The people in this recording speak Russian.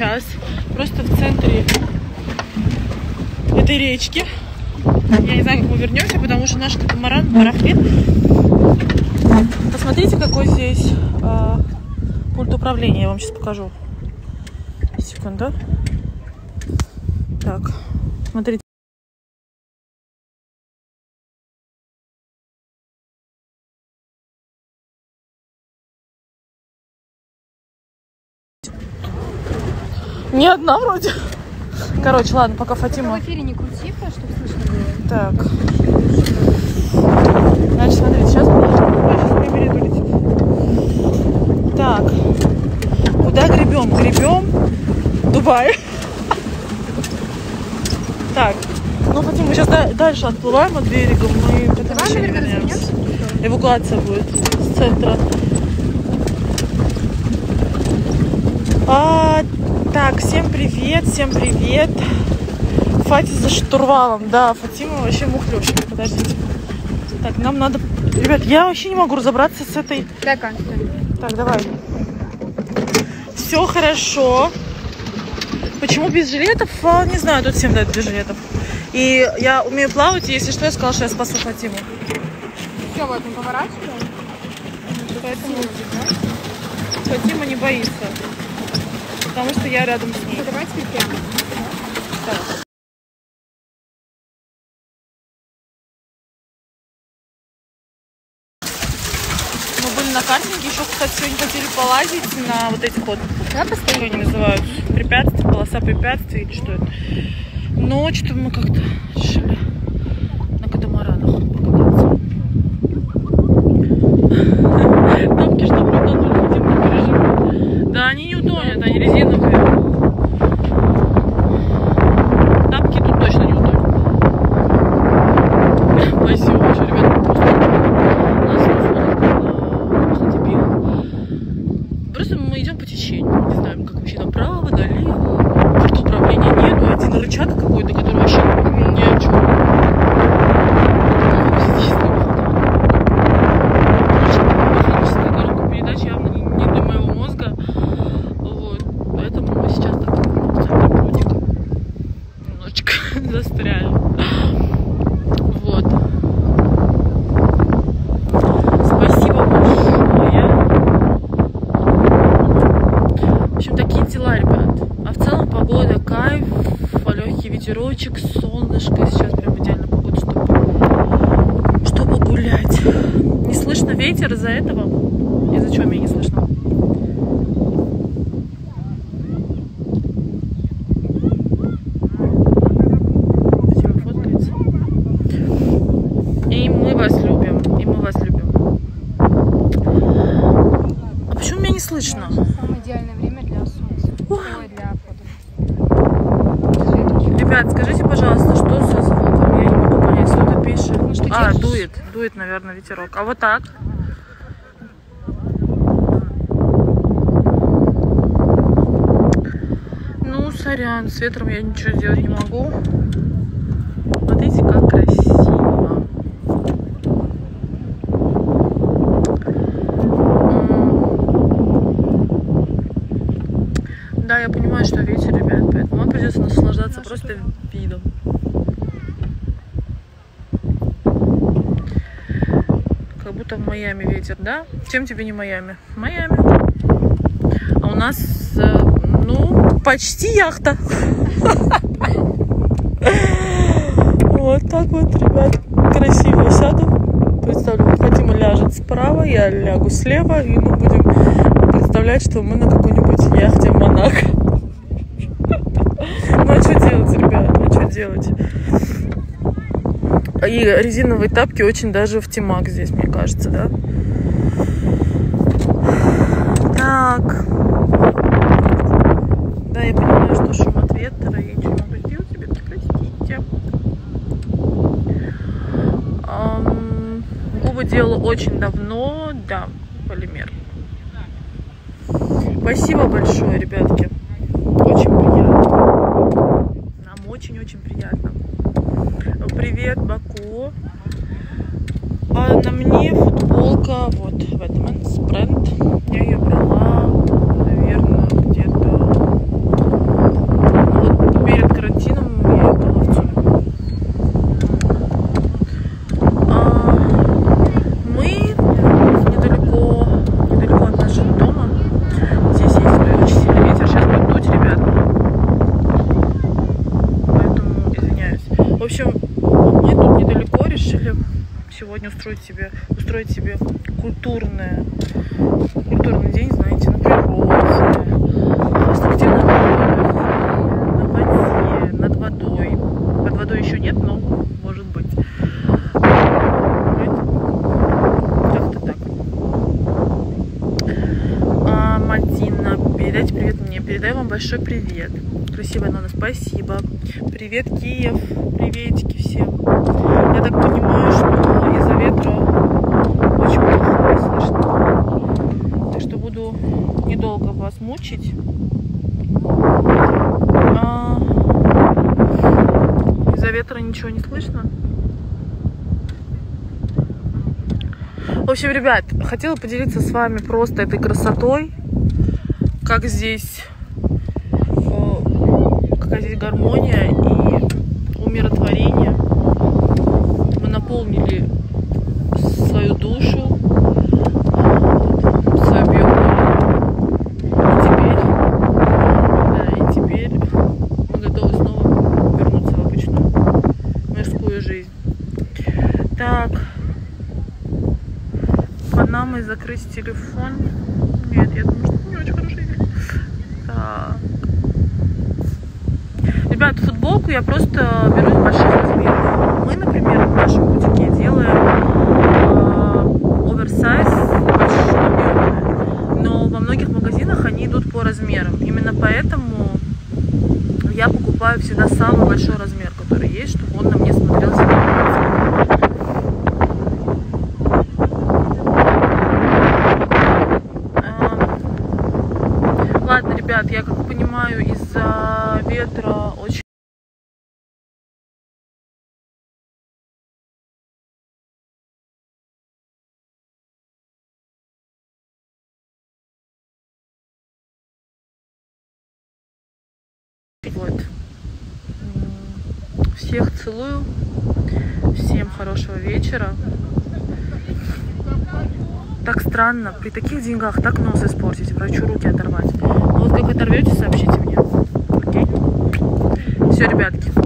сейчас просто в центре этой речки. Я не знаю, как мы вернемся, потому что наш катамаран барахлит. Посмотрите, какой здесь пульт управления. Я вам сейчас покажу. Секунду. Так, смотрите. Не одна вроде. Короче, ладно, пока Фатима. В эфире не крути, чтобы слышно было. Так. Значит, смотрите, сейчас приберет улетит. Так. Куда гребем? Гребем в Дубай. Так. Ну, Фатима, мы сейчас дальше отплываем от берега. Мы потом еще не вернемся. Эвакуация будет с центра. Так, всем привет. Фати за штурвалом, да, Фатима вообще мухлёвщик, подождите. Так, нам надо... Ребят, я вообще не могу разобраться с этой... Так, давай. Все хорошо. Почему без жилетов? Не знаю, тут всем дают без жилетов. И я умею плавать, и если что, я сказала, что я спасу Фатиму. Все, вот мы поворачиваем. Поэтому... Фатима не боится. Потому что я рядом с ней. Давайте прямо. Так. Мы были на картинге, еще, кстати, сегодня хотели полазить на вот этих вот, да, как они называют, препятствия, полоса препятствий, что это. Но что-то мы как-то решили на катамаранах покататься. Тапки, чтобы не переживать. Да, они не утонят, они резиновые. Тапки тут точно не утонят. Спасибо большое, ребята, просто нас удивило. Просто мы идем по течению, не знаем, как вообще направо, налево. Пульта управления нету, один рычаг какой-то, который вообще ни о чем. Ветерочек, солнышко, сейчас прям идеально погода, чтобы гулять. Не слышно ветер из-за этого? Из-за чего меня не слышно? И мы вас любим, и мы вас любим. А почему меня не слышно? Самое идеальное время для солнца. Ребят, скажите, пожалуйста, что со звуком? Я не могу понять, что ты пишешь. Ну, что дует, наверное, ветерок. А вот так? Ну, сорян, с ветром я ничего сделать не могу. Смотрите, как красиво. Да, я понимаю, что ветер, ребят, поэтому вам придется наслаждаться просто видом. Как будто в Майами ветер, да? Чем тебе не Майами? Майами. А у нас, ну, почти яхта. Вот так вот, ребят, красиво сяду. Представлю, Фатима ляжет справа, я лягу слева, и мы будем... представлять, что мы на какой-нибудь яхте в Монако. Ну а что делать, ребят? Ну что делать? И резиновые тапки очень даже в тимак здесь, мне кажется, да? Так. Да, я понимаю, что шум от ветра и ничего не могу сделать, ребят, простите. Губы делала очень давно, да, полимер. Спасибо большое, ребятки. Очень приятно. Нам очень-очень приятно. Привет, Баку. А на мне футболка, вот, Batman's бренд. Я ее брала, наверное, где-то устроить себе культурный день, знаете, на природе, среди народов, на воде, над водой. Под водой еще нет, но может быть. Как-то так. Мадина, передайте привет мне. Передаю вам большой привет. Красивая Нана, спасибо. Привет, Киев. Приветики всем. Я так понимаю, что из-за ветра очень плохо слышно. Так что буду недолго вас мучить. Из-за ветра ничего не слышно. В общем, ребят, хотела поделиться с вами просто этой красотой. Как здесь... здесь гармония и умиротворение. Мы наполнили свою душу, свою биологию. И теперь мы готовы снова вернуться в обычную мирскую жизнь. Так, Панамой закрыть телефон. Нет, я думаю, что не очень хорошая идея. Так. Ребят, футболку я просто беру из больших размеров. Мы, например, в нашем бутике делаем оверсайз большой, но во многих магазинах они идут по размерам. Именно поэтому я покупаю всегда самый большой размер, который есть, чтобы он на мне смотрелся. Ладно, ребят, я как понимаю, из-за ветра очень... Вот. Всех целую. Всем хорошего вечера. Так странно, при таких деньгах так нос испортить, врачу руки оторвать. Ну вот как оторветесь, сообщите мне. Окей? Все, ребятки.